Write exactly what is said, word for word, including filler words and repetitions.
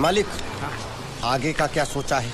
मालिक, आगे का क्या सोचा है?